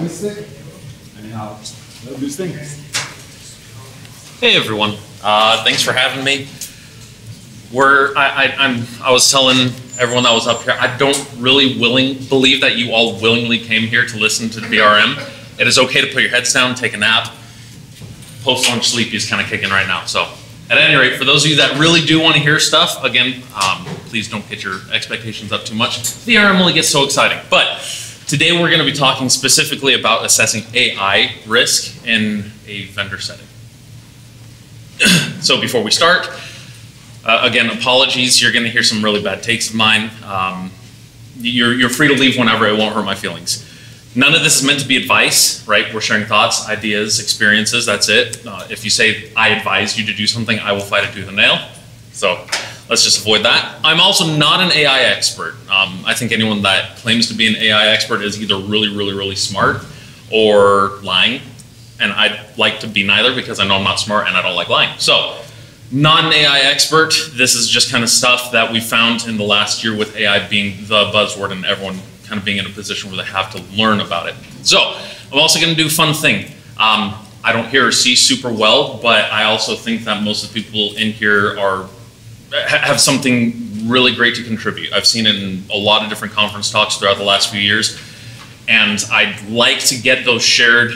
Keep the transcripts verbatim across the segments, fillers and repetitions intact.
I missed it. Anyhow, no good things. Hey everyone, uh, thanks for having me. We're, I, I, I'm, I was telling everyone that was up here, I don't really willing believe that you all willingly came here to listen to the V R M. It is okay to put your heads down, take a nap. Post-lunch sleepy is kind of kicking right now. So at any rate, for those of you that really do want to hear stuff, again, um, please don't get your expectations up too much. The V R M only gets so exciting. But today we're going to be talking specifically about assessing A I risk in a vendor setting. So before we start, uh, again, apologies. You're going to hear some really bad takes of mine. Um, you're, you're free to leave whenever. It won't hurt my feelings. None of this is meant to be advice, right? We're sharing thoughts, ideas, experiences, that's it. Uh, if you say, I advise you to do something, I will fight it tooth and nail. So let's just avoid that. I'm also not an A I expert. Um, I think anyone that claims to be an A I expert is either really, really, really smart or lying. And I'd like to be neither because I know I'm not smart and I don't like lying. So not an A I expert. This is just kind of stuff that we found in the last year with A I being the buzzword and everyone kind of being in a position where they have to learn about it. So I'm also going to do a fun thing. Um, I don't hear or see super well, but I also think that most of the people in here are have something really great to contribute. I've seen it in a lot of different conference talks throughout the last few years, and I'd like to get those shared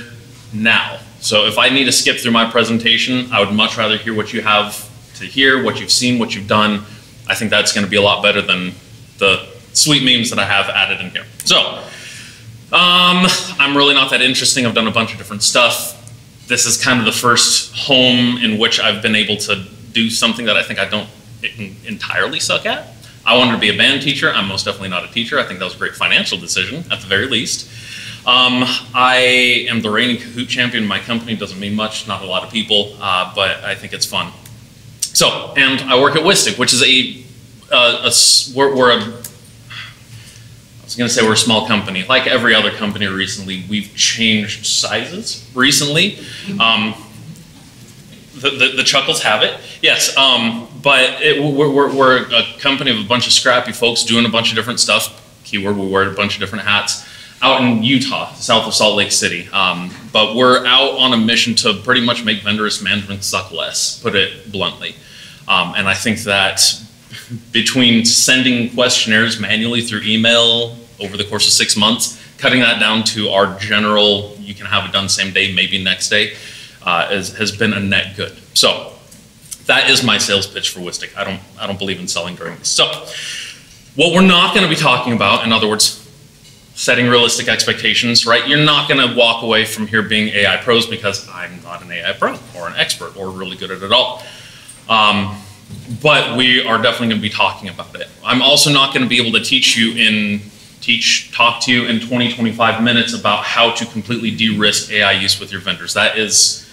now. So if I need to skip through my presentation, I would much rather hear what you have to hear, what you've seen, what you've done. I think that's going to be a lot better than the sweet memes that I have added in here. So, um, I'm really not that interesting. I've done a bunch of different stuff. This is kind of the first home in which I've been able to do something that I think I don't entirely suck at. I wanted to be a band teacher. I'm most definitely not a teacher. I think that was a great financial decision, at the very least. Um, I am the reigning Kahoot champion. My company doesn't mean much, not a lot of people, uh, but I think it's fun. So, and I work at Wistia, which is a, uh, a we're, we're a I was going to say we're a small company. Like every other company recently, we've changed sizes recently. Um, the, the, the chuckles have it. Yes, um, but it, we're, we're, we're a company of a bunch of scrappy folks doing a bunch of different stuff. Keyword, we wear a bunch of different hats. Out in Utah, south of Salt Lake City. Um, but we're out on a mission to pretty much make vendor risk management suck less, put it bluntly. Um, and I think that between sending questionnaires manually through email over the course of six months, cutting that down to our general, you can have it done same day, maybe next day, uh, is, has been a net good. So that is my sales pitch for Wistic. I don't, I don't believe in selling during this. So what we're not going to be talking about, in other words, setting realistic expectations, right? You're not going to walk away from here being A I pros because I'm not an A I pro or an expert or really good at it at all. Um, But we are definitely going to be talking about it. I'm also not going to be able to teach you in, teach, talk to you in twenty, twenty-five minutes about how to completely de-risk A I use with your vendors. That is,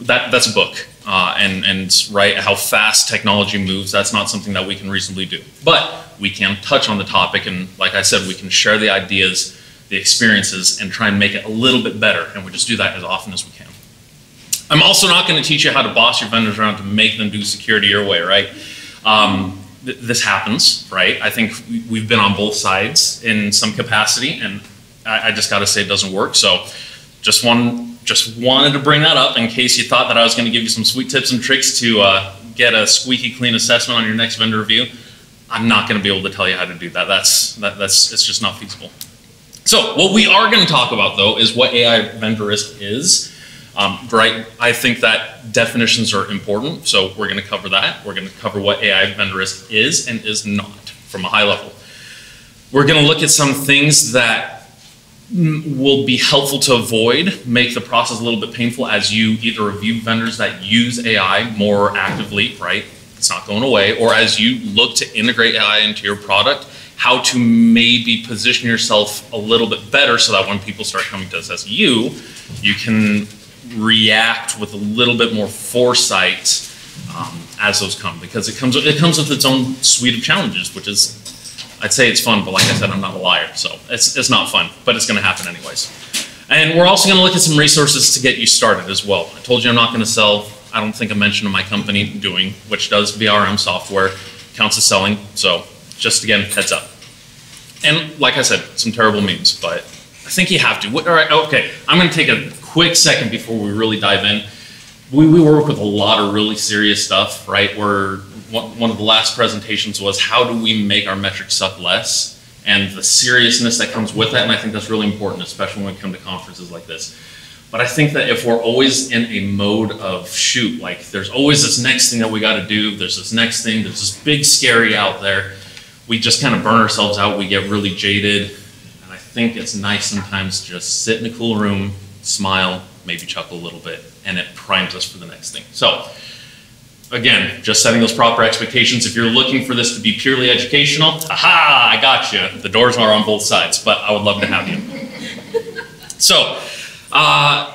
that, that's a book. Uh, and, and right, how fast technology moves, that's not something that we can reasonably do. But we can touch on the topic, and like I said, we can share the ideas, the experiences, and try and make it a little bit better. And we just do that as often as we can. I'm also not going to teach you how to boss your vendors around to make them do security your way, right? Um, th this happens, right? I think we've been on both sides in some capacity, and I, I just got to say it doesn't work. So just, one, just wanted to bring that up in case you thought that I was going to give you some sweet tips and tricks to uh, get a squeaky clean assessment on your next vendor review. I'm not going to be able to tell you how to do that. That's, that, that's it's just not feasible. So what we are going to talk about, though, is what A I vendor risk is. Um, right, I think that definitions are important, so we're going to cover that. We're going to cover what A I vendor risk is and is not from a high level. We're going to look at some things that will be helpful to avoid, make the process a little bit painful as you either review vendors that use A I more actively, right? It's not going away, or as you look to integrate A I into your product, how to maybe position yourself a little bit better so that when people start coming to assess you, you can react with a little bit more foresight um, as those come, because it comes it comes with its own suite of challenges, which is, I'd say it's fun, but like I said, I'm not a liar, so it's, it's not fun, but it's going to happen anyways. And we're also going to look at some resources to get you started as well. I told you I'm not going to sell. I don't think I mentioned my company doing, which does V R M software, counts as selling, so just again, heads up. And like I said, some terrible memes, but I think you have to. What, all right, okay, I'm going to take a quick second before we really dive in. We, we work with a lot of really serious stuff, right? We're, one of the last presentations was how do we make our metrics suck less, and the seriousness that comes with that, and I think that's really important, especially when we come to conferences like this. But I think that if we're always in a mode of shoot, like there's always this next thing that we got to do, there's this next thing, there's this big scary out there, we just kind of burn ourselves out, we get really jaded, and I think it's nice sometimes to just sit in a cool room, smile, maybe chuckle a little bit, and it primes us for the next thing. So again, just setting those proper expectations. If you're looking for this to be purely educational, aha, I got you. The doors are on both sides, but I would love to have you. So, uh,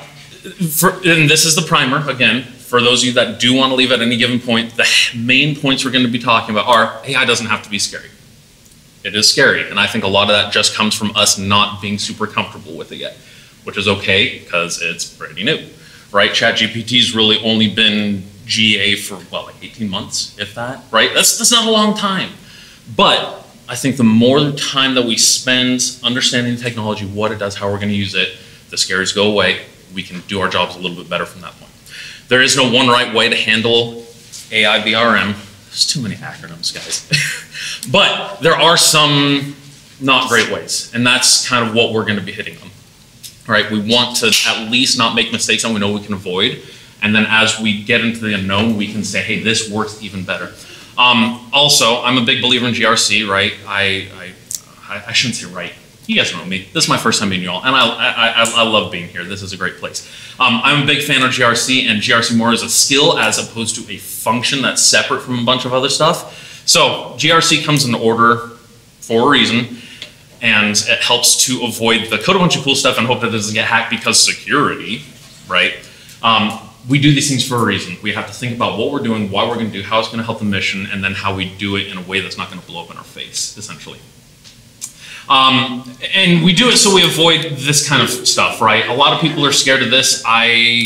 for, and this is the primer, again, for those of you that do want to leave at any given point, the main points we're going to be talking about are, A I doesn't have to be scary. It is scary, and I think a lot of that just comes from us not being super comfortable with it yet, which is okay, because it's pretty new, right? ChatGPT's really only been G A for, well, like eighteen months, if that, right? That's, that's not a long time. But I think the more time that we spend understanding the technology, what it does, how we're going to use it, the scares go away, we can do our jobs a little bit better from that point. There is no one right way to handle A I V R M. There's too many acronyms, guys. But there are some not great ways, and that's kind of what we're going to be hitting on, right? We want to at least not make mistakes that we know we can avoid. And then as we get into the unknown, we can say, hey, this works even better. Um, also, I'm a big believer in G R C, right? I, I, I shouldn't say right. You guys know me. This is my first time meeting you all, and I, I, I love being here. This is a great place. Um, I'm a big fan of G R C, and G R C more is a skill as opposed to a function that's separate from a bunch of other stuff. So G R C comes in order for a reason, and it helps to avoid the code a bunch of cool stuff and hope that it doesn't get hacked because security, right? Um, We do these things for a reason. We have to think about what we're doing, why we're going to do, how it's going to help the mission, and then how we do it in a way that's not going to blow up in our face, essentially. Um, and we do it so we avoid this kind of stuff, right? A lot of people are scared of this. I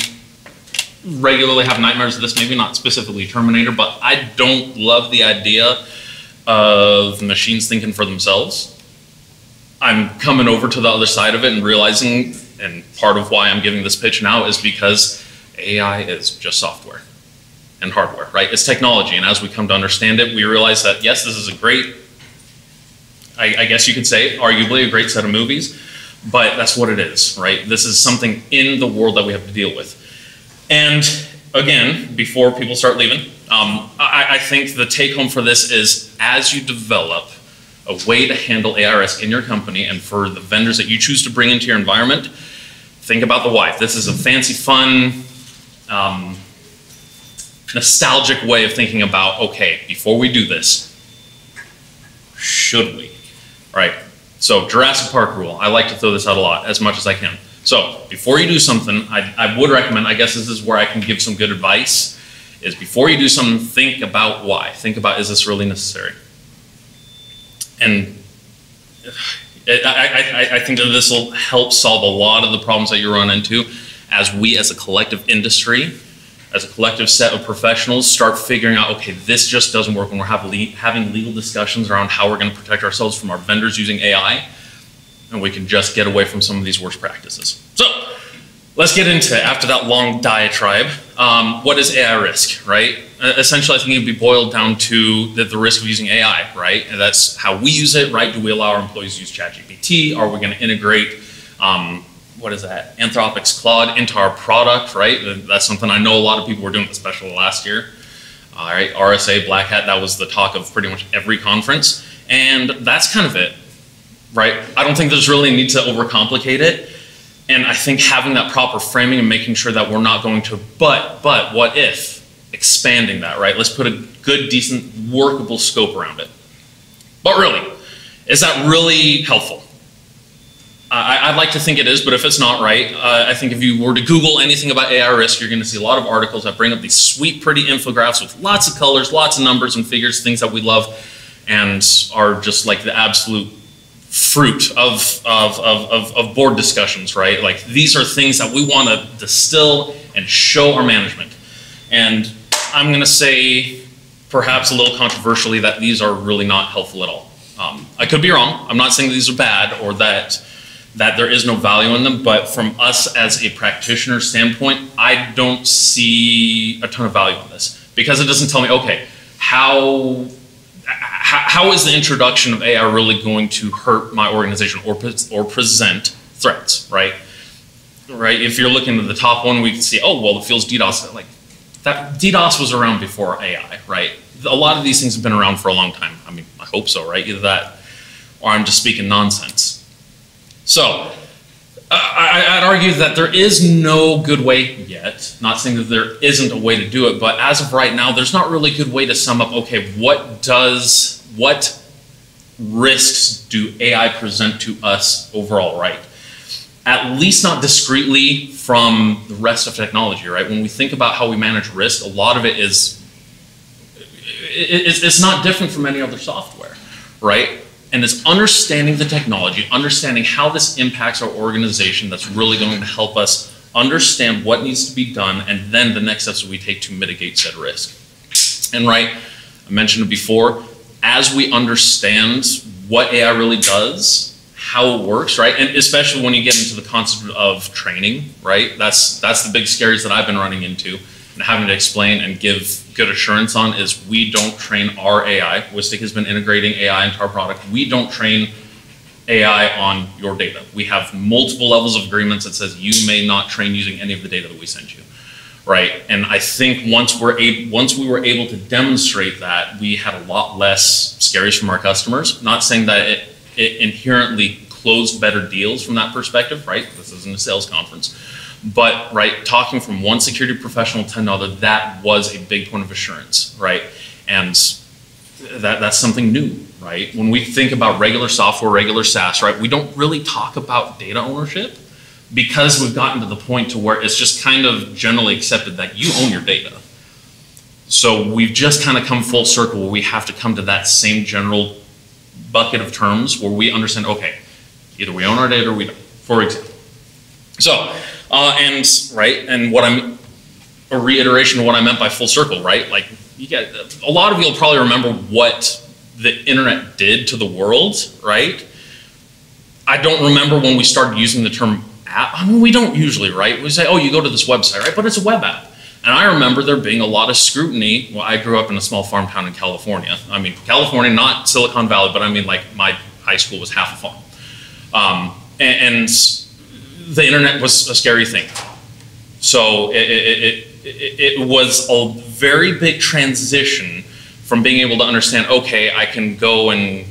regularly have nightmares of this, maybe not specifically Terminator, but I don't love the idea of machines thinking for themselves. I'm coming over to the other side of it and realizing, and part of why I'm giving this pitch now is because A I is just software and hardware, right? It's technology, and as we come to understand it, we realize that, yes, this is a great, I, I guess you could say, arguably a great set of movies, but that's what it is, right? This is something in the world that we have to deal with. And again, before people start leaving, um, I, I think the take home for this is, as you develop a way to handle A I risk in your company and for the vendors that you choose to bring into your environment, think about the why. This is a fancy, fun, Um, nostalgic way of thinking about, okay, before we do this, should we? All right, so Jurassic Park rule. I like to throw this out a lot, as much as I can. So before you do something, I, I would recommend, I guess this is where I can give some good advice, is before you do something, think about why. Think about, is this really necessary? And it, I, I, I think that this will help solve a lot of the problems that you run into as we as a collective industry, as a collective set of professionals start figuring out, okay, this just doesn't work, when we're have le having legal discussions around how we're gonna protect ourselves from our vendors using A I, and we can just get away from some of these worst practices. So let's get into, after that long diatribe, um, what is A I risk, right? Uh, essentially, I think it'd be boiled down to the, the risk of using A I, right? And that's how we use it, right? Do we allow our employees to use ChatGPT? Are we gonna integrate, um, what is that, Anthropic's Claude into our product, right? That's something I know a lot of people were doing, especially last year. All right, R S A, Black Hat, that was the talk of pretty much every conference. And that's kind of it, right? I don't think there's really a need to overcomplicate it. And I think having that proper framing and making sure that we're not going to, but, but, what if, expanding that, right? Let's put a good, decent, workable scope around it. But really, is that really helpful? I'd like to think it is, but if it's not, right, uh, I think if you were to Google anything about A I risk, you're going to see a lot of articles that bring up these sweet, pretty infographics with lots of colors, lots of numbers and figures, things that we love, and are just like the absolute fruit of, of, of, of, of board discussions, right? Like, these are things that we want to distill and show our management. And I'm going to say, perhaps a little controversially, that these are really not helpful at all. Um, I could be wrong. I'm not saying these are bad or that that there is no value in them, but from us as a practitioner standpoint, I don't see a ton of value in this, because it doesn't tell me, okay, how, how is the introduction of A I really going to hurt my organization or, or present threats, right? Right, if you're looking at the top one, we can see, oh, well, it feels DDoS, like that DDoS was around before A I, right? A lot of these things have been around for a long time. I mean, I hope so, right? Either that or I'm just speaking nonsense. So I, I'd argue that there is no good way yet, not saying that there isn't a way to do it, but as of right now, there's not really a good way to sum up, okay, what does, what risks do A I present to us overall, right? At least not discreetly from the rest of technology, right? When we think about how we manage risk, a lot of it is, it's not different from any other software, right? And it's understanding the technology, understanding how this impacts our organization that's really going to help us understand what needs to be done and then the next steps we take to mitigate said risk. And right, I mentioned it before, as we understand what A I really does, how it works, right? And especially when you get into the concept of training, right? That's, that's the big scaries that I've been running into and having to explain and give good assurance on is we don't train our A I. Wistia has been integrating A I into our product. We don't train A I on your data. We have multiple levels of agreements that says you may not train using any of the data that we send you, right? And I think once we're able, once we were able to demonstrate that, we had a lot less scaries from our customers. Not saying that it, it inherently closed better deals from that perspective, right? This isn't a sales conference. But right, talking from one security professional to another, that was a big point of assurance, right? And that, that's something new, right? When we think about regular software, regular SaaS, right, we don't really talk about data ownership because we've gotten to the point to where it's just kind of generally accepted that you own your data. So we've just kind of come full circle where we have to come to that same general bucket of terms where we understand, okay, either we own our data or we don't, for example. So, uh, and right, and what I'm a reiteration of what I meant by full circle, right? Like, you get a lot of you'll probably remember what the internet did to the world, right? I don't remember when we started using the term app. I mean, we don't usually, right? We say, oh, you go to this website, right? But it's a web app. And I remember there being a lot of scrutiny. Well, I grew up in a small farm town in California. I mean, California, not Silicon Valley, but I mean, like, my high school was half a farm. Um, and, and the internet was a scary thing. So it, it, it, it was a very big transition from being able to understand, okay, I can go and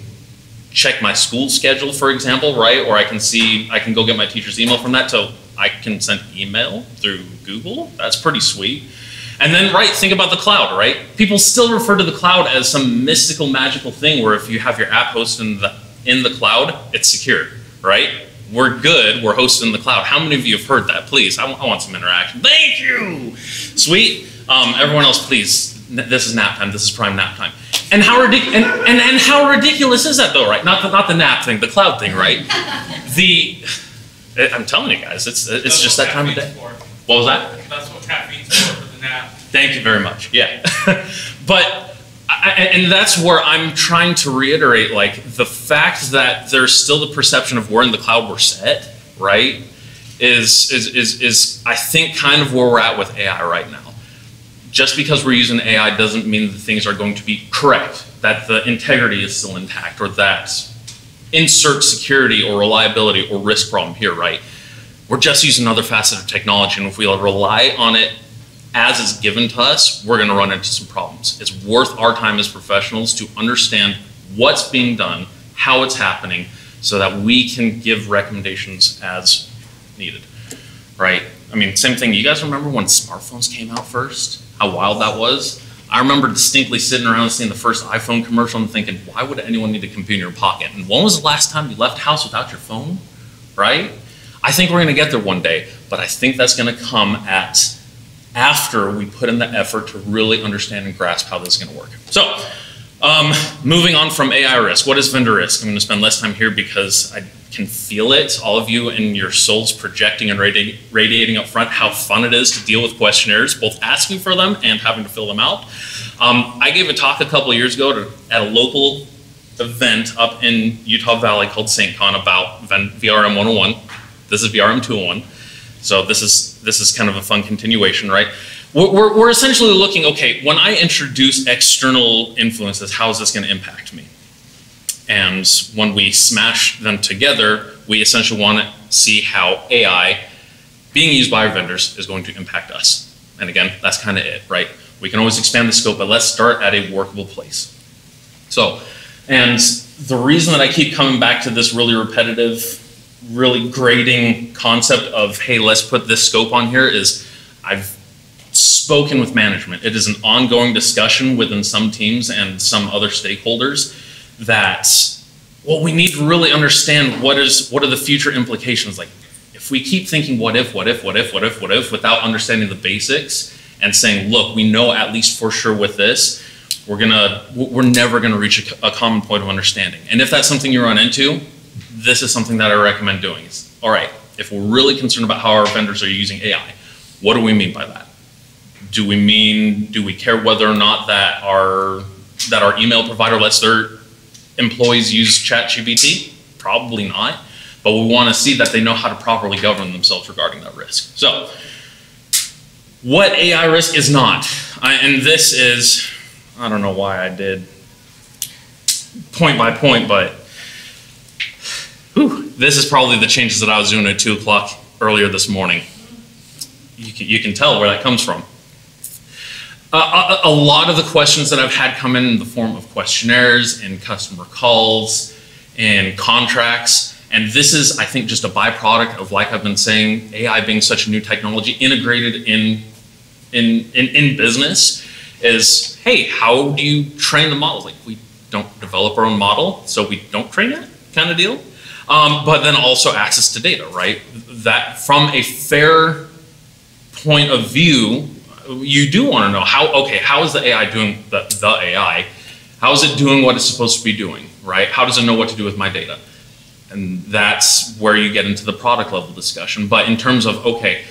check my school schedule, for example, right? Or I can see, I can go get my teacher's email from that, so I can send email through Google. That's pretty sweet. And then, right, think about the cloud, right? People still refer to the cloud as some mystical, magical thing where if you have your app hosted in the, in the cloud, it's secure, right? We're good, we're hosted in the cloud. How many of you have heard that? Please, I, I want some interaction. Thank you! Sweet. Um, everyone else, please, this is nap time, this is prime nap time. And how, ridic and, and, and how ridiculous is that though, right? Not the, not the nap thing, the cloud thing, right? The, I'm telling you guys, it's, it's just that time of day. For. What was that? That's what caffeine's for, for the nap. Thank you very much, yeah. But. I, and that's where I'm trying to reiterate, like, the fact that there's still the perception of we're in the cloud, we're set, right, is, is, is, is I think, kind of where we're at with A I right now. Just because we're using A I doesn't mean that things are going to be correct, that the integrity is still intact, or that insert security or reliability or risk problem here, right? We're just using another facet of technology, and if we rely on it as is given to us, we're gonna run into some problems. It's worth our time as professionals to understand what's being done, how it's happening, so that we can give recommendations as needed, right? I mean, same thing, you guys remember when smartphones came out first? How wild that was? I remember distinctly sitting around seeing the first iPhone commercial and thinking, why would anyone need a computer in your pocket? And when was the last time you left the house without your phone, right? I think we're gonna get there one day, but I think that's gonna come at after we put in the effort to really understand and grasp how this is going to work. So um, moving on from A I risk, what is vendor risk? I'm going to spend less time here because I can feel it, all of you in your souls projecting and radi radiating up front how fun it is to deal with questionnaires, both asking for them and having to fill them out. Um, I gave a talk a couple of years ago to, at a local event up in Utah Valley called SaintCon about V R M one oh one. This is V R M two oh one. So this is, this is kind of a fun continuation, right? We're, we're essentially looking, okay, when I introduce external influences, how is this going to impact me? And when we smash them together, we essentially want to see how A I being used by our vendors is going to impact us. And again, that's kind of it, right? We can always expand the scope, but let's start at a workable place. So, and the reason that I keep coming back to this really repetitive, really grating concept of, hey, let's put this scope on here is I've spoken with management. It is an ongoing discussion within some teams and some other stakeholders that, well, we need to really understand what is, what are the future implications. Like, if we keep thinking what if, what if, what if, what if, what if, without understanding the basics and saying, look, we know at least for sure with this, we're gonna, we're never gonna reach a, a common point of understanding. And if that's something you run into, this is something that I recommend doing. It's, all right, if we're really concerned about how our vendors are using A I, what do we mean by that? Do we mean, do we care whether or not that our, that our email provider lets their employees use ChatGPT? Probably not, but we want to see that they know how to properly govern themselves regarding that risk. So what A I risk is not, I, and this is, I don't know why I did point by point, but whew, this is probably the changes that I was doing at two o'clock earlier this morning. You can, you can tell where that comes from. Uh, a, a lot of the questions that I've had come in in the form of questionnaires and customer calls and contracts, and this is, I think, just a byproduct of, like I've been saying, A I being such a new technology integrated in, in, in, in business is, hey, how do you train the model? Like, we don't develop our own model, so we don't train it, kind of deal. Um, but then also access to data, right? That from a fair point of view, you do want to know how, okay, how is the A I doing, the, the A I, how is it doing what it's supposed to be doing, right? How does it know what to do with my data? And that's where you get into the product level discussion. But in terms of, okay,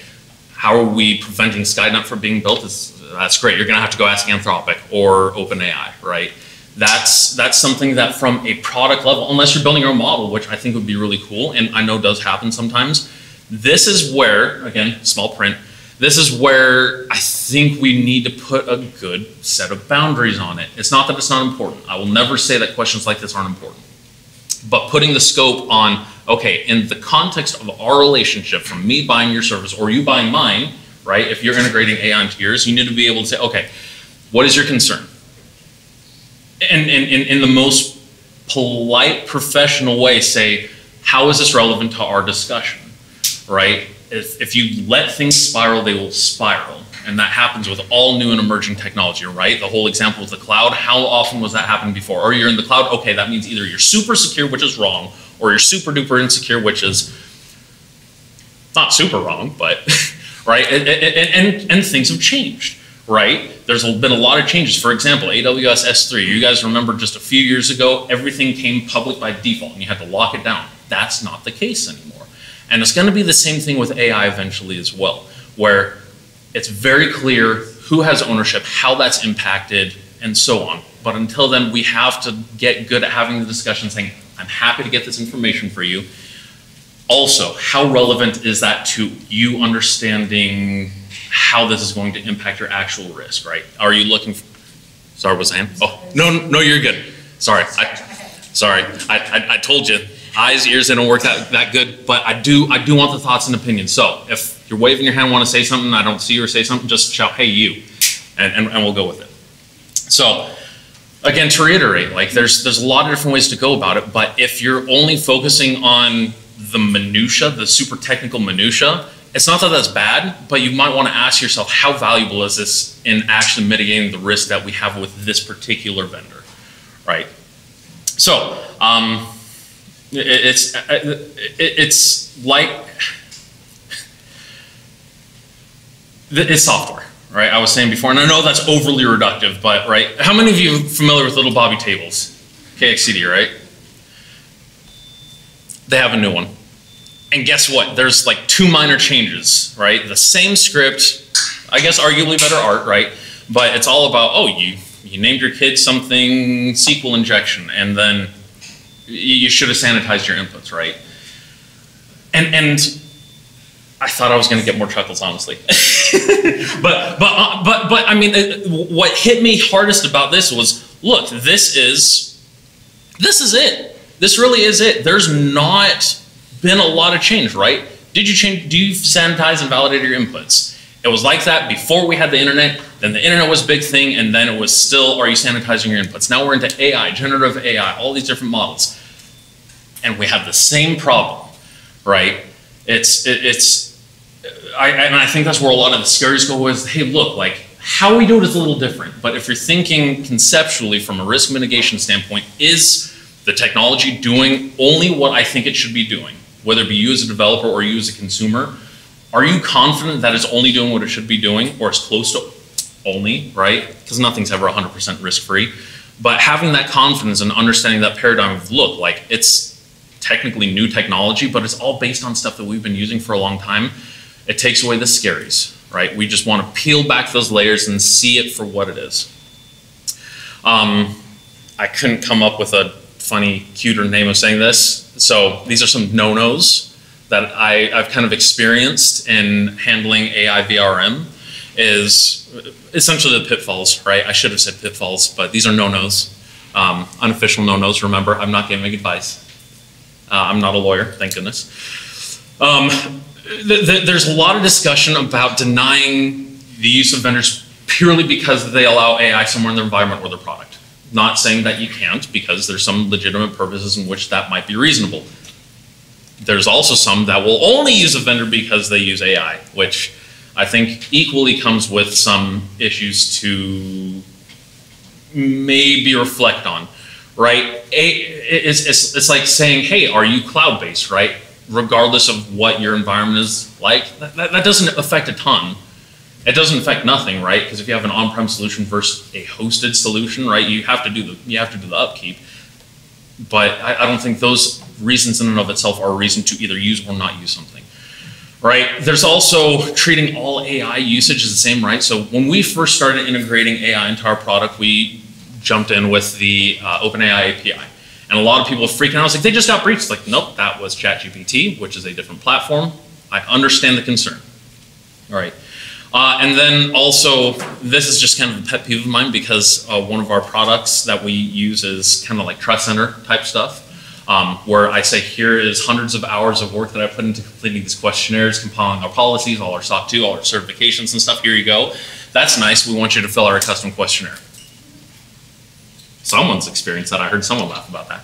how are we preventing Skynet from being built? It's, that's great. You're going to have to go ask Anthropic or OpenAI, right? That's, that's something that from a product level, unless you're building your own model, which I think would be really cool, and I know does happen sometimes, this is where, again, small print, this is where I think we need to put a good set of boundaries on it. It's not that it's not important. I will never say that questions like this aren't important. But putting the scope on, okay, in the context of our relationship, from me buying your service or you buying mine, right? If you're integrating A I into yours, you need to be able to say, okay, what is your concern? And in the most polite, professional way, say, how is this relevant to our discussion, right? If, if you let things spiral, they will spiral. And that happens with all new and emerging technology, right? The whole example was the cloud. How often was that happening before? Or you're in the cloud, okay, that means either you're super secure, which is wrong, or you're super duper insecure, which is not super wrong, but, right? And, and, and, and things have changed, right? There's been a lot of changes. For example, A W S S three, you guys remember just a few years ago, everything came public by default and you had to lock it down. That's not the case anymore. And it's going to be the same thing with A I eventually as well, where it's very clear who has ownership, how that's impacted, and so on. But until then, we have to get good at having the discussion saying, I'm happy to get this information for you. Also, how relevant is that to you understanding how this is going to impact your actual risk, right? Are you looking for, sorry, was I? Oh, no, no, you're good. Sorry, I, sorry, I, I, I told you. Eyes, ears, they don't work that, that good, but I do I do want the thoughts and opinions. So if you're waving your hand, want to say something, I don't see you or say something, just shout, hey, you, and, and, and we'll go with it. So again, to reiterate, like there's, there's a lot of different ways to go about it, but if you're only focusing on the minutia, the super technical minutia, it's not that that's bad, but you might want to ask yourself, how valuable is this in actually mitigating the risk that we have with this particular vendor, right? So, um, It's, it's like, it's software, right? I was saying before, and I know that's overly reductive, but right? How many of you are familiar with Little Bobby Tables? X K C D, right? They have a new one. And guess what? There's like two minor changes, right? The same script, I guess arguably better art, right? But it's all about, oh, you, you named your kid something, S Q L injection, and then You should have sanitized your inputs, right? And and I thought I was going to get more chuckles, honestly. but but but but I mean, it, what hit me hardest about this was, look, this is this is it. This really is it. There's not been a lot of change, right? Did you change? Do you sanitize and validate your inputs? It was like that before we had the internet. Then the internet was a big thing, and then it was still, are you sanitizing your inputs? Now we're into A I, generative A I, all these different models, and we have the same problem, right? It's it, it's, I and I think that's where a lot of the scaries go is, hey, look, like how we do it is a little different, but if you're thinking conceptually from a risk mitigation standpoint, is the technology doing only what I think it should be doing, whether it be you as a developer or you as a consumer? Are you confident that it's only doing what it should be doing, or it's close to only, right? Because nothing's ever one hundred percent risk-free. But having that confidence and understanding that paradigm of, look, like it's technically new technology, but it's all based on stuff that we've been using for a long time. It takes away the scaries, right? We just want to peel back those layers and see it for what it is. Um, I couldn't come up with a funny, cuter name of saying this. So these are some no-nos that I, I've kind of experienced in handling A I V R M is essentially the pitfalls, right? I should have said pitfalls, but these are no-nos, um, unofficial no-nos. Remember, I'm not giving advice. Uh, I'm not a lawyer, thank goodness. Um, th th there's a lot of discussion about denying the use of vendors purely because they allow A I somewhere in their environment or their product. Not saying that you can't, because there's some legitimate purposes in which that might be reasonable. There's also some that will only use a vendor because they use A I, which I think equally comes with some issues to maybe reflect on, right? It's, it's, it's like saying, hey, are you cloud-based, right? Regardless of what your environment is like, that, that, that doesn't affect a ton. It doesn't affect nothing, right? Because if you have an on-prem solution versus a hosted solution, right, you have to do the, you have to do the upkeep. But I, I don't think those reasons in and of itself are a reason to either use or not use something, right? There's also treating all A I usage as the same, right? So when we first started integrating A I into our product, we jumped in with the uh, OpenAI A P I. And a lot of people freaking out. I was like, they just got breached. Like, nope, that was ChatGPT, which is a different platform. I understand the concern, all right? Uh, and then also, this is just kind of a pet peeve of mine because uh, one of our products that we use is kind of like trust center type stuff, um, where I say, here is hundreds of hours of work that I put into completing these questionnaires, compiling our policies, all our S O C two, all our certifications and stuff. Here you go. That's nice. We want you to fill out our custom questionnaire. Someone's experienced that. I heard someone laugh about that.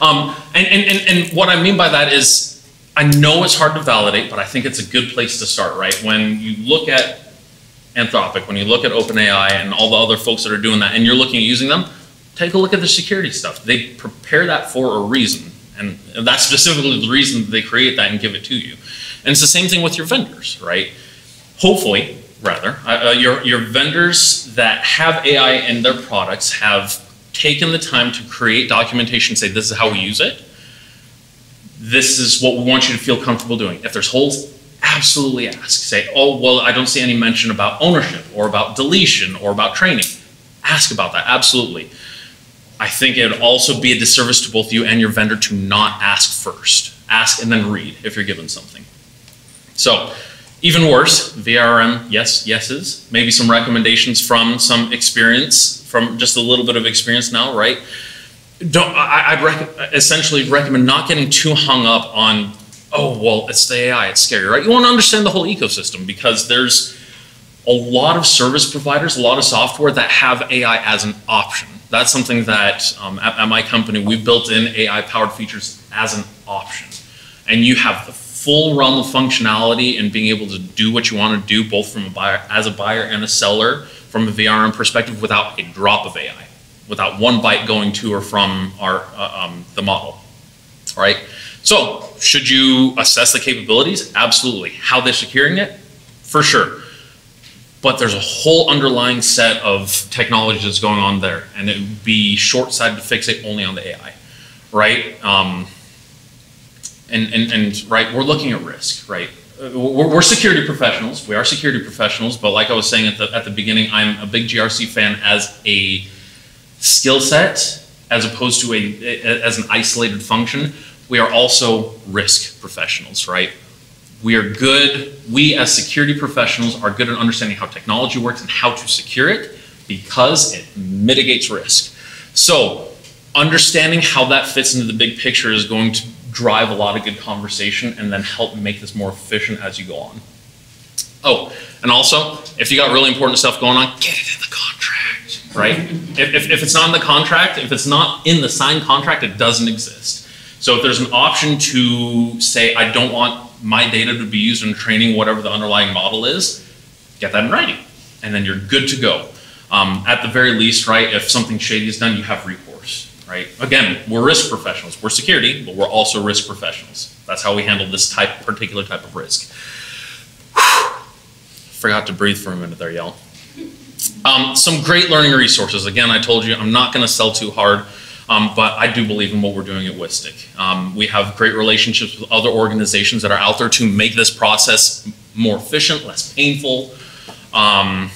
um, and, and, and, and what I mean by that is, I know it's hard to validate, but I think it's a good place to start, right? When you look at Anthropic, when you look at OpenAI and all the other folks that are doing that, and you're looking at using them, take a look at the security stuff. They prepare that for a reason, and that's specifically the reason that they create that and give it to you. And it's the same thing with your vendors, right? Hopefully, rather, uh, your, your vendors that have A I in their products have taken the time to create documentation, say this is how we use it. This is what we want you to feel comfortable doing. If there's holes, absolutely ask. Say, oh, well, I don't see any mention about ownership or about deletion or about training. Ask about that, absolutely. I think it would also be a disservice to both you and your vendor to not ask first. Ask and then read if you're given something. So even worse, V R M, yes, yeses, maybe some recommendations from some experience, from just a little bit of experience now, right? Don't, I, I rec essentially recommend not getting too hung up on, oh, well, it's the A I, it's scary, right? You want to understand the whole ecosystem because there's a lot of service providers, a lot of software that have A I as an option. That's something that um, at, at my company, we built in A I-powered features as an option. And you have the full realm of functionality and being able to do what you want to do, both from a buyer, as a buyer and a seller, from a V R M perspective without a drop of A I. Without one byte going to or from our uh, um, the model, all right? So should you assess the capabilities? Absolutely. How they're securing it? For sure. But there's a whole underlying set of technology that's going on there, and it would be short-sighted to fixate only on the A I, right? Um, and, and, and right, we're looking at risk, right? We're, we're security professionals. We are security professionals, but like I was saying at the, at the beginning, I'm a big G R C fan as a skill set as opposed to a, a as an isolated function, we are also risk professionals, right? We are good, we as security professionals are good at understanding how technology works and how to secure it because it mitigates risk. So understanding how that fits into the big picture is going to drive a lot of good conversation and then help make this more efficient as you go on. Oh, and also, if you got really important stuff going on, get it in the contract, right? if, if, if it's not in the contract, if it's not in the signed contract, it doesn't exist. So if there's an option to say, I don't want my data to be used in training whatever the underlying model is, get that in writing, and then you're good to go. Um, at the very least, right, if something shady is done, you have recourse, right? Again, we're risk professionals. We're security, but we're also risk professionals. That's how we handle this type, particular type of risk. Forgot to breathe for a minute there, y'all. Um, some great learning resources. Again, I told you, I'm not gonna sell too hard. Um, but I do believe in what we're doing at Wistic. Um, we have great relationships with other organizations that are out there to make this process more efficient, less painful, um,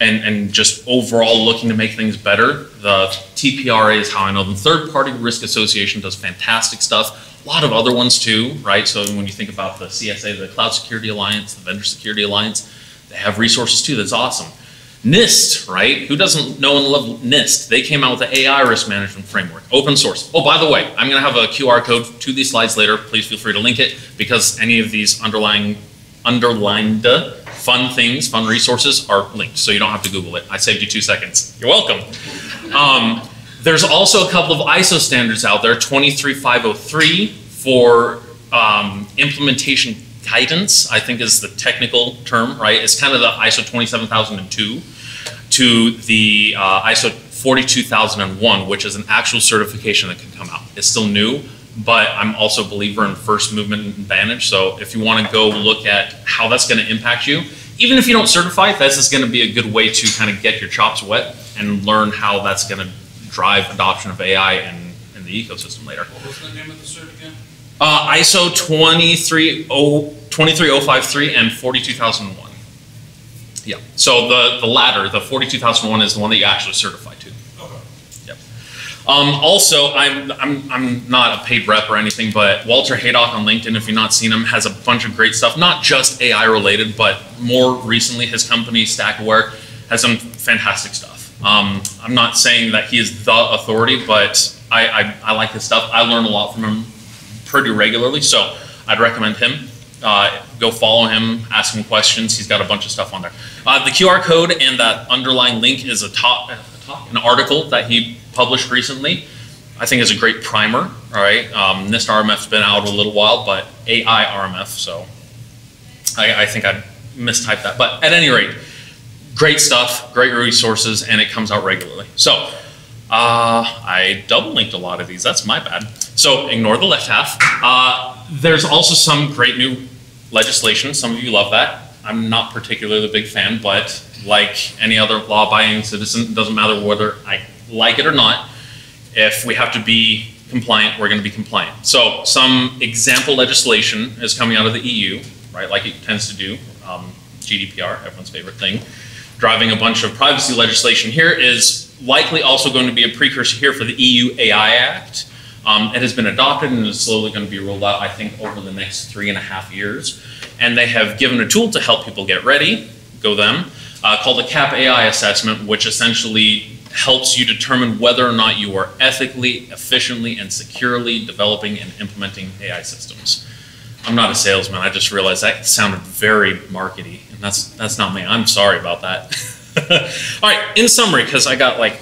and, and just overall looking to make things better. The T P R A is how I know them. Third-party risk association does fantastic stuff. A lot of other ones too, right? So when you think about the C S A, the Cloud Security Alliance, the Vendor Security Alliance, they have resources too. That's awesome. NIST, right? Who doesn't know and love NIST? They came out with the A I risk management framework, open source. Oh, by the way, I'm gonna have a Q R code to these slides later. Please feel free to link it because any of these underlying, underlined fun things, fun resources are linked. So you don't have to Google it. I saved you two seconds. You're welcome. Um, there's also a couple of I S O standards out there, twenty-three five oh three for um, implementation guidance, I think is the technical term, right? It's kind of the I S O twenty-seven thousand two to the uh, I S O forty-two thousand one, which is an actual certification that can come out. It's still new, but I'm also a believer in first movement advantage. So if you want to go look at how that's going to impact you, even if you don't certify, this is going to be a good way to kind of get your chops wet and learn how that's going to drive adoption of A I and, and the ecosystem later. What was the name of the cert again? Uh, I S O twenty-three oh five three and forty-two thousand one. Yeah, so the, the latter, the forty-two thousand one is the one that you actually certify to. Okay. Yep. Um, also, I'm, I'm, I'm not a paid rep or anything, but Walter Haydock on LinkedIn, if you've not seen him, has a bunch of great stuff, not just A I related, but more recently his company, StackAware, has some fantastic stuff. Um, I'm not saying that he is the authority, but I, I, I like his stuff. I learn a lot from him pretty regularly, so I'd recommend him. Uh, go follow him, ask him questions. He's got a bunch of stuff on there. Uh, the Q R code and that underlying link is a top, a top, an article that he published recently. I think is a great primer. All right, um, NIST R M F's been out a little while, but A I R M F. So I, I think I mistyped that. But at any rate, great stuff, great resources, and it comes out regularly. So. Uh, I double-linked a lot of these, that's my bad. So ignore the left half. Uh, there's also some great new legislation, some of you love that. I'm not particularly a big fan, but like any other law-abiding citizen, it doesn't matter whether I like it or not, if we have to be compliant, we're gonna be compliant. So some example legislation is coming out of the E U, right, like it tends to do, um, G D P R, everyone's favorite thing. Driving a bunch of privacy legislation here is likely also going to be a precursor here for the E U A I Act. Um, it has been adopted and is slowly going to be rolled out, I think, over the next three and a half years. And they have given a tool to help people get ready, go them, uh, called the CAP A I assessment, which essentially helps you determine whether or not you are ethically, efficiently, and securely developing and implementing A I systems. I'm not a salesman, I just realized that sounded very markety, and that's, that's not me, I'm sorry about that. All right, in summary, because I got like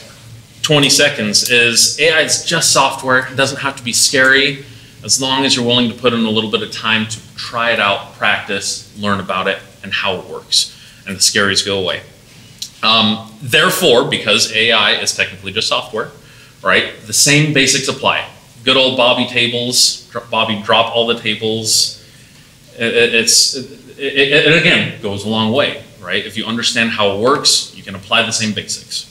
twenty seconds, is A I is just software. It doesn't have to be scary as long as you're willing to put in a little bit of time to try it out, practice, learn about it, and how it works, and the scaries go away. Um, therefore, because A I is technically just software, right, the same basics apply. Good old Bobby tables, Bobby drop all the tables. It, it, it's, it, it, it again goes a long way. Right? If you understand how it works, you can apply the same basics.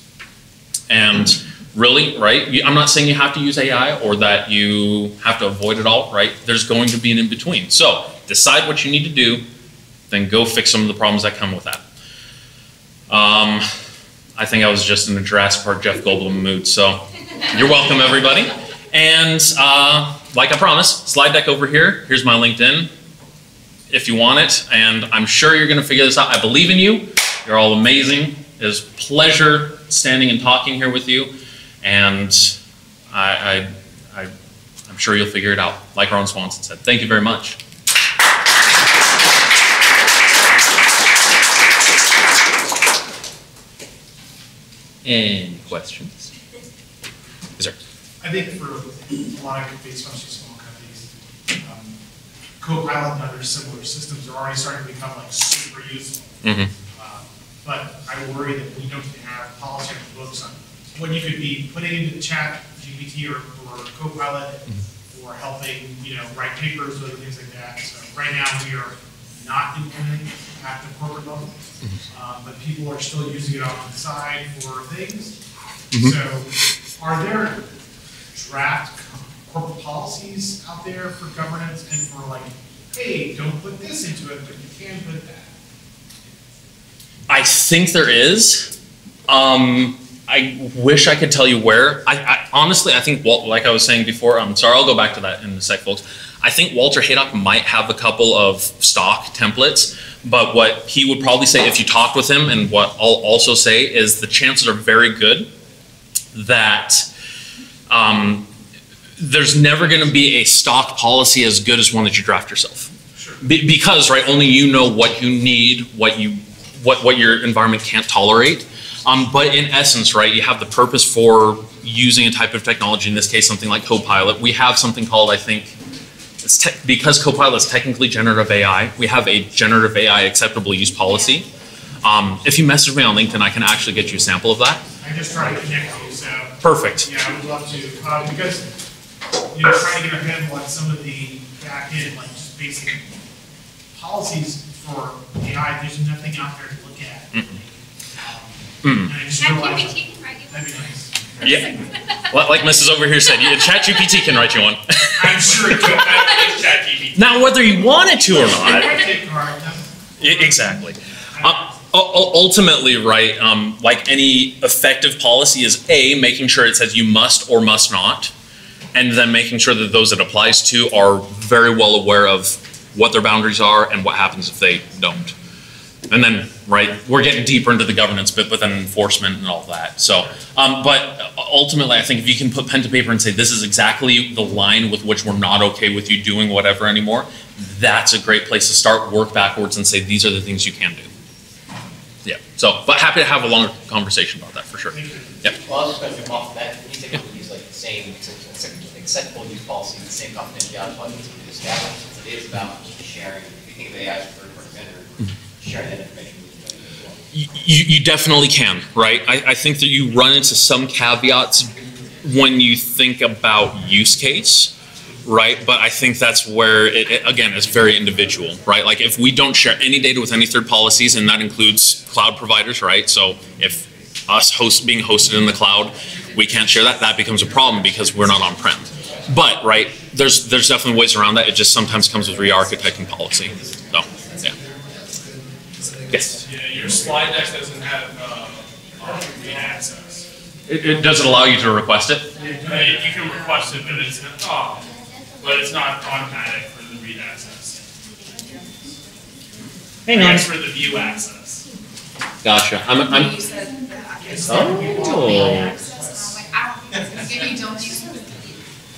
And really, right? I'm not saying you have to use A I or that you have to avoid it all, right? There's going to be an in-between. So decide what you need to do, then go fix some of the problems that come with that. Um, I think I was just in a Jurassic Park Jeff Goldblum mood, so You're welcome, everybody. And uh, like I promised, slide deck over here. Here's my LinkedIn if you want it. And I'm sure you're going to figure this out. I believe in you. You're all amazing. It is a pleasure standing and talking here with you. And I, I, I, I'm sure you'll figure it out, like Ron Swanson said. Thank you very much. Any questions? Is there? I think for a lot of companies, especially small companies, um, Copilot and other similar systems are already starting to become like super useful. Mm-hmm. uh, but I worry that we don't have policy on the books on what you could be putting into Chat G P T or, or Copilot mm-hmm. or helping you know write papers or other things like that. So right now we are not implementing at the corporate level. Uh, but people are still using it off to the side for things. Mm-hmm. So are there draft corporate policies out there for governance and for like, hey, don't put this into it, but you can put that? I think there is. Um, I wish I could tell you where. I, I honestly, I think, Walt, like I was saying before, I'm sorry, I'll go back to that in a sec, folks. I think Walter Haydock might have a couple of stock templates, but what he would probably say if you talked with him, and what I'll also say, is the chances are very good that um, there's never going to be a stock policy as good as one that you draft yourself. Sure. Be because, right, only you know what you need, what you, what what your environment can't tolerate. Um, but in essence, right, you have the purpose for using a type of technology. In this case, something like Copilot. We have something called, I think. It's because Copilot is technically generative A I, we have a generative A I acceptable use policy. Um, if you message me on LinkedIn, I can actually get you a sample of that. I just try to connect you, so. Perfect. Yeah, I would love to. Uh, because, you know, trying to get a handle on some of the back end, like just basic policies for A I, there's nothing out there to look at. Mm-hmm. um, mm. And I just realized that'd be nice. Yeah, like Missus over here said, Chat G P T can write you one. I'm sure it can. Chat G P T. Now, whether you want it to or not. Exactly. Uh, ultimately, right, um, like any effective policy is A, making sure it says you must or must not, and then making sure that those it applies to are very well aware of what their boundaries are and what happens if they don't. And then, right, we're getting deeper into the governance bit, but then enforcement and all that. So, um, but ultimately, I think if you can put pen to paper and say, this is exactly the line with which we're not okay with you doing whatever anymore, that's a great place to start, work backwards and say, these are the things you can do. Yeah, so, but happy to have a longer conversation about that for sure. Yeah. Well, I was just going to jump off of that. Can you take a use like the same acceptable use policy, the same confidentiality policy we established? It is about sharing, if you think of A I as a third-party vendor, sharing that information. You, you definitely can, right? I, I think that you run into some caveats when you think about use case, right? But I think that's where, it, it, again, it's very individual, right? Like if we don't share any data with any third policies, and that includes cloud providers, right? So if us host, being hosted in the cloud, we can't share that, that becomes a problem because we're not on-prem. But, right, there's, there's definitely ways around that. It just sometimes comes with re-architecting policy. So, yeah. Yes. Yeah, your slide deck doesn't have uh, access. It, it doesn't allow you to request it. Yeah, you can request it, but it's not. Oh, but it's not automatic for the read access. Hang on. It's for the view access. Gotcha. I'm. I'm you said oh.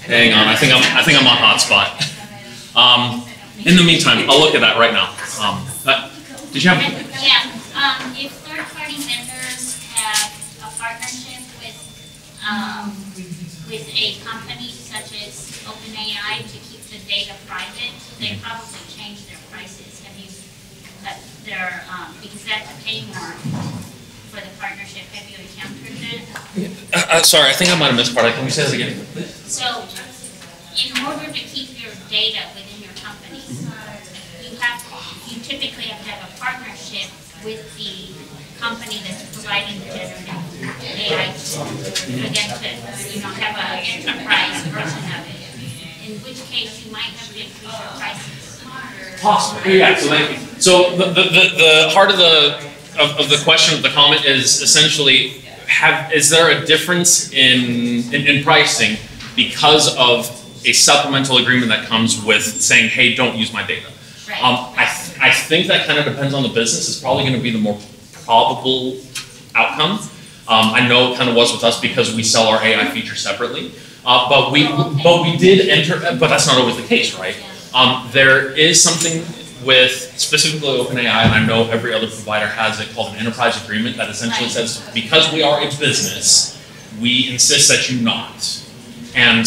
Hang on. I think I'm. I think I'm on hotspot. Um, in the meantime, I'll look at that right now. Um. That, Did you have? Yeah. Um, if third-party vendors have a partnership with um, with a company such as OpenAI to keep the data private, they probably change their prices. Have you? But they're um, because they have to pay more for the partnership. Have you encountered that? Uh, uh, sorry, I think I might have missed part. Can you say that again? So, in order to keep your data within your company, you have to, you typically have to have a partnership with the company that's providing the generative A I. Again, to you know have an enterprise version of it. In which case, you might have to increase your prices. Possibly, yeah. So, like, so the, the the the heart of the of, of the question of the comment is essentially have, is there a difference in, in, in pricing because of a supplemental agreement that comes with saying, hey, don't use my data? Right. Um, I, th I think that kind of depends on the business. It's probably going to be the more probable outcome. Um, I know it kind of was with us because we sell our A I feature separately, uh, but we oh, okay. but we did enter. But that's not always the case, right? Yeah. Um, there is something with specifically OpenAI, and I know every other provider has it, called an enterprise agreement that essentially right. says because we are a business, we insist that you not. And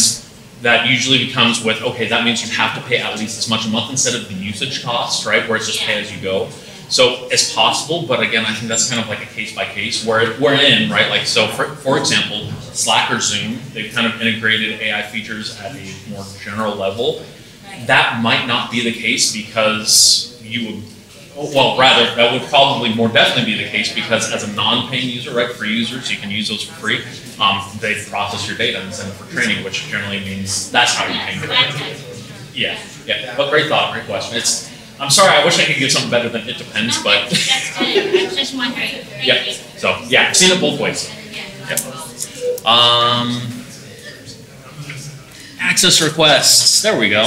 that usually becomes with, okay, that means you have to pay at least this much a month instead of the usage costs, right? Where it's just pay as you go. So it's possible, but again, I think that's kind of like a case by case where we're in, right? Like, so for, for example, Slack or Zoom, they've kind of integrated A I features at a more general level. That might not be the case because you would, well, rather, that would probably more definitely be the case because as a non-paying user, right? Free users, you can use those for free. Um, they process your data and send it for training, which generally means that's how you pay for it. Yeah, yeah. But great thought, great question. It's, I'm sorry, I wish I could give something better than it depends, but. That's good. I was just wondering. Yeah. So yeah, I've seen it both ways. Yeah. Um, access requests. There we go.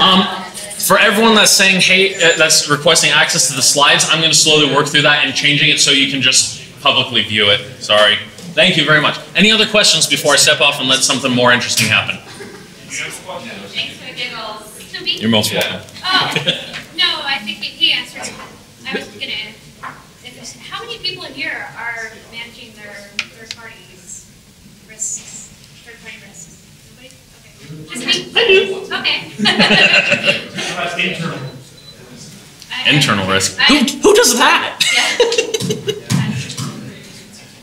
Um. For everyone that's saying, hey, uh, that's requesting access to the slides, I'm going to slowly work through that and changing it so you can just publicly view it. Sorry. Thank you very much. Any other questions before I step off and let something more interesting happen? Thanks for the giggles. You're most welcome. Oh, no, I think he answered it. I was going to. How many people here are managing their third parties' risks, third party risks? Nobody? Okay. Just me? Okay. Internal. Internal risk. Who, who does that?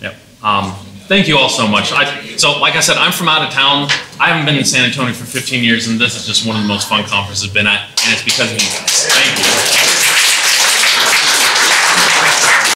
Yep. Um, thank you all so much. I, so, like I said, I'm from out of town. I haven't been in San Antonio for fifteen years, and this is just one of the most fun conferences I've been at, and it's because of you guys. Thank you.